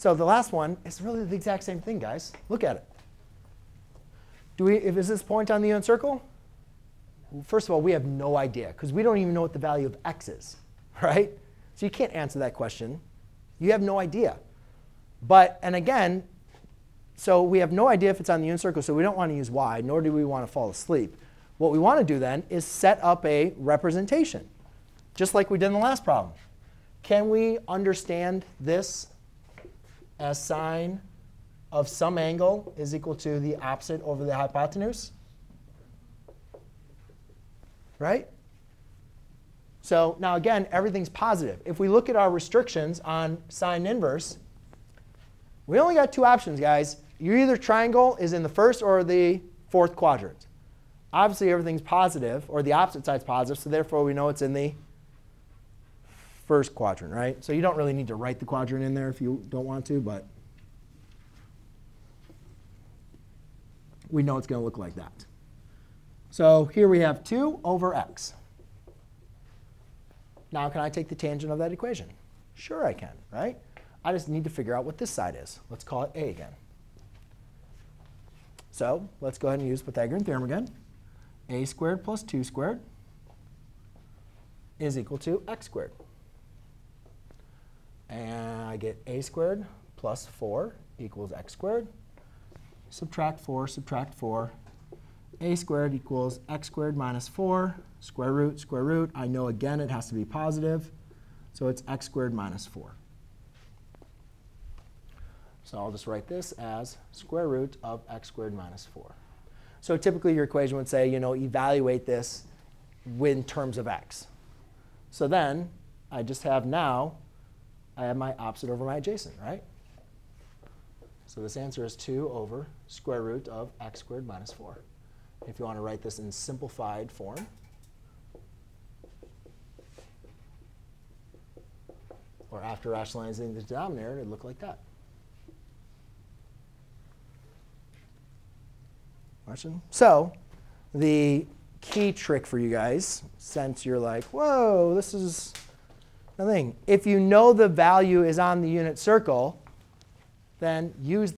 So the last one is really the exact same thing, guys. Look at it. Is this point on the circle? Well, first of all, we have no idea, because we don't even know what the value of x is, right? So you can't answer that question. You have no idea. But, and again, so we have no idea if it's on the circle, so we don't want to use y, nor do we want to fall asleep. What we want to do then is set up a representation, just like we did in the last problem. Can we understand this as sine of some angle is equal to the opposite over the hypotenuse? Right? So now again, everything's positive. If we look at our restrictions on sine inverse, we only got two options, guys. Your either triangle is in the first or the fourth quadrant. Obviously, everything's positive, or the opposite side's positive, so therefore we know it's in the first quadrant, right? So you don't really need to write the quadrant in there if you don't want to, but we know it's going to look like that. So here we have 2 over x. Now, can I take the tangent of that equation? Sure I can, right? I just need to figure out what this side is. Let's call it a again. So let's go ahead and use Pythagorean theorem again. A squared plus 2 squared is equal to x squared. And I get a squared plus 4 equals x squared. Subtract 4, subtract 4. A squared equals x squared minus 4, square root, square root. I know, again, it has to be positive. So it's x squared minus 4. So I'll just write this as square root of x squared minus 4. So typically, your equation would say, you know, evaluate this in terms of x. So then I just have now, I have my opposite over my adjacent, right? So this answer is 2 over square root of x squared minus 4. If you want to write this in simplified form, or after rationalizing the denominator, it would look like that. Question? So the key trick for you guys, since you're like, whoa, this is nothing. If you know the value is on the unit circle, then use